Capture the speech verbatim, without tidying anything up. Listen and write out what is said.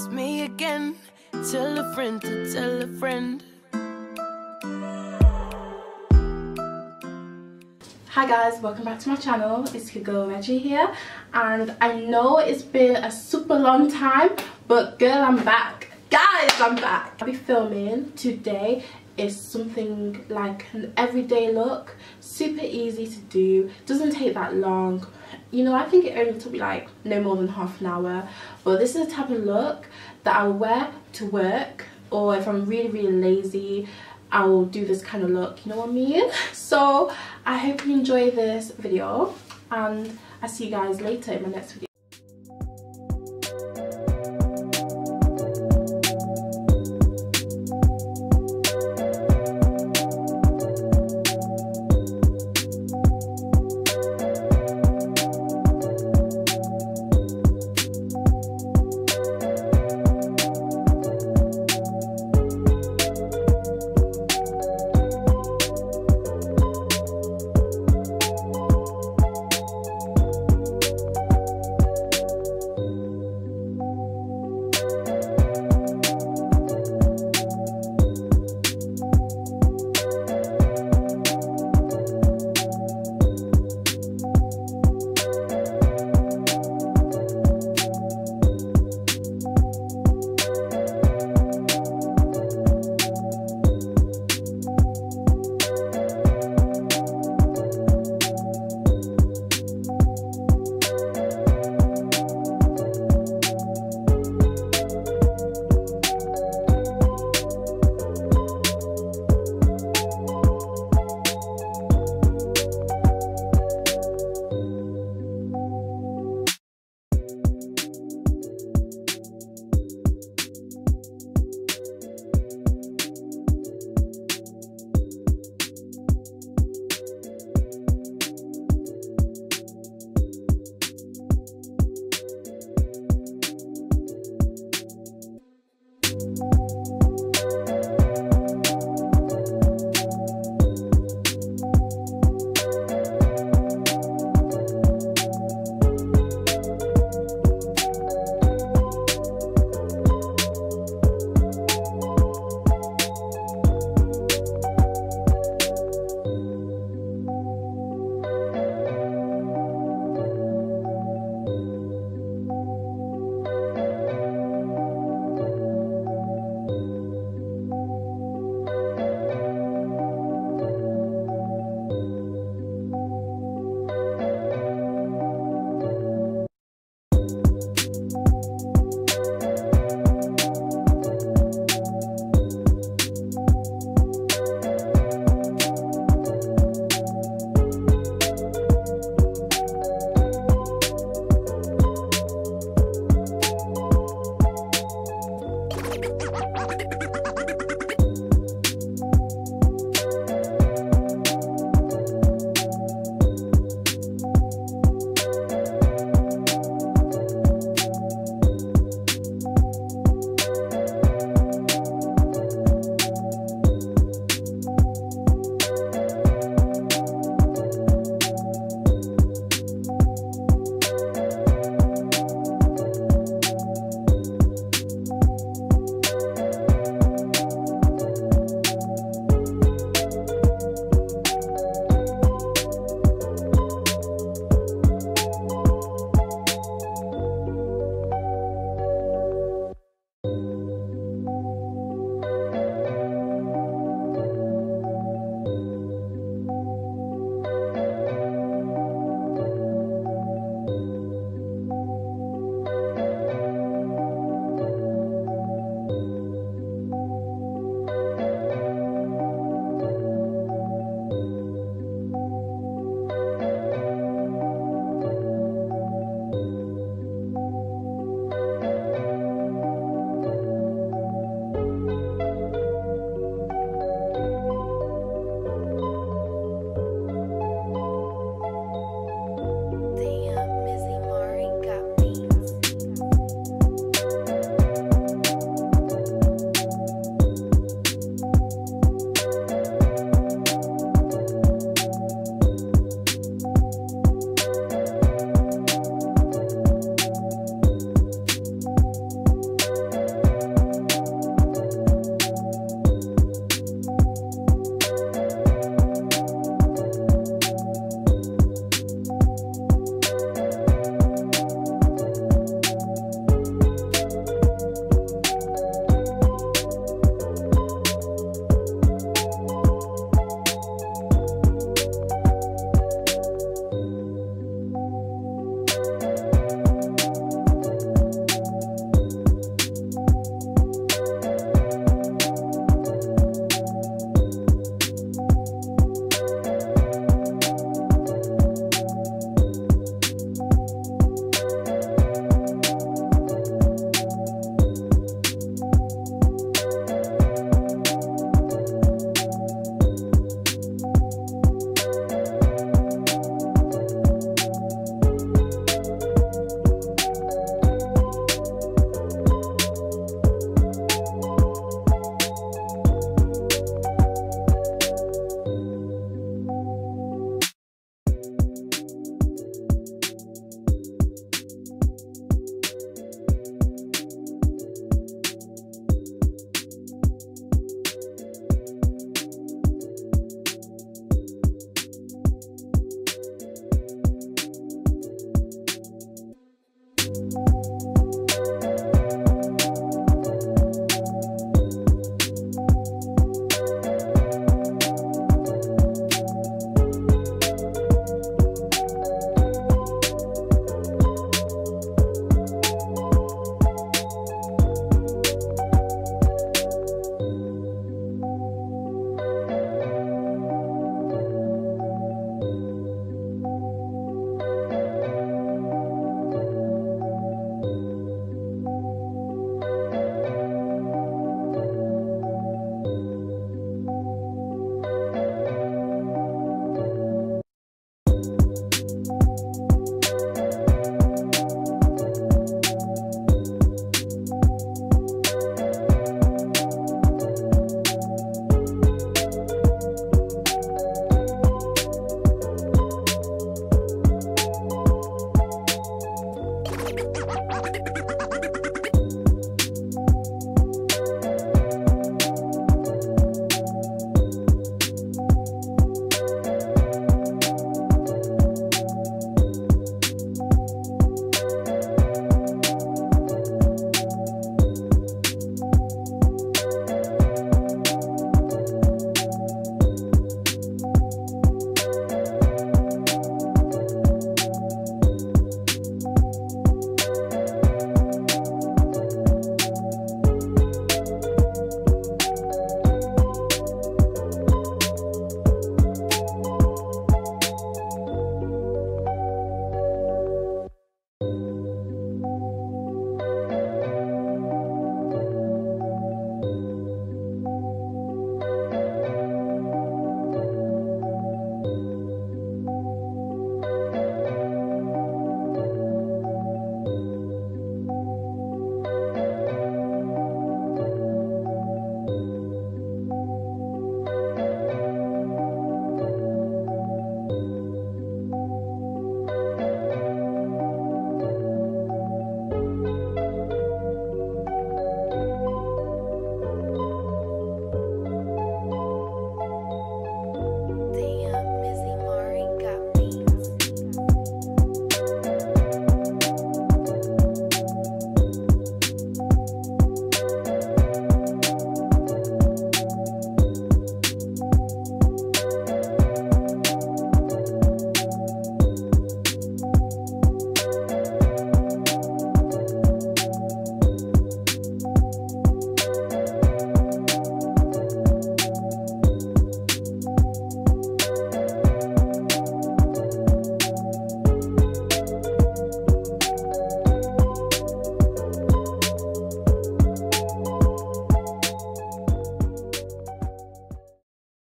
it's me again. Tell a friend to tell a friend. Hi guys, welcome back to my channel. It's your girl Reggie here, and I know it's been a super long time, but girl, I'm back. Guys, I'm back. I'll be filming today. Is something like an everyday look, super easy to do, doesn't take that long. You know, I think it only took me like no more than half an hour, but this is the type of look that I will wear to work, or if I'm really really lazy I will do this kind of look, you know what I mean? So I hope you enjoy this video, and I'll see you guys later in my next video.